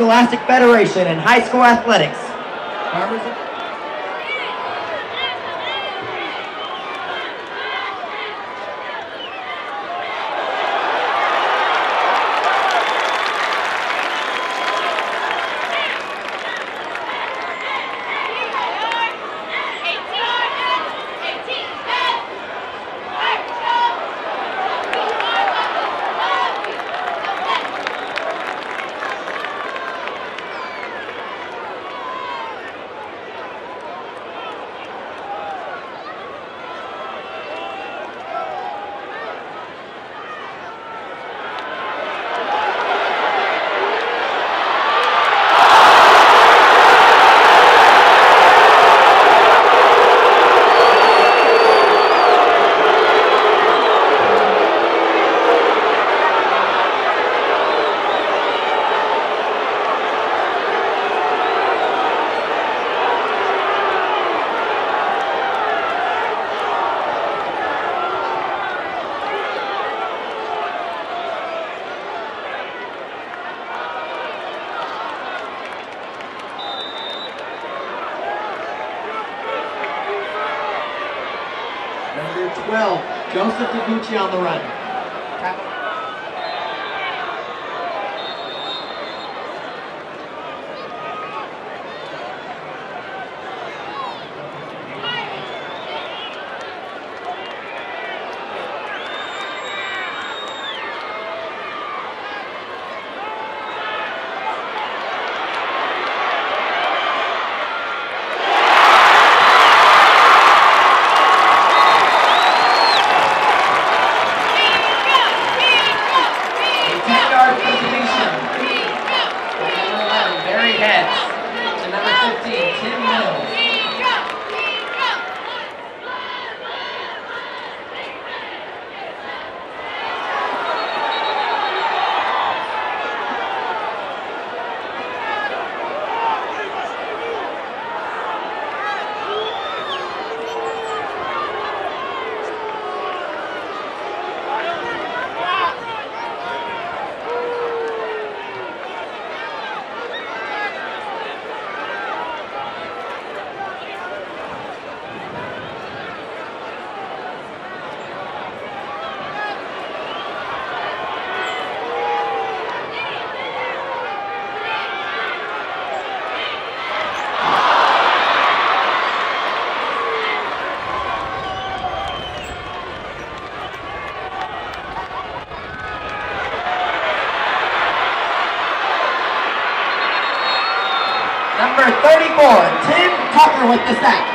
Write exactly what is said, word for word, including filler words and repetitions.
Scholastic Federation in high school athletics. twelve, Joseph Iguchi on the run. Number thirty-four, Tim Tucker with the sack.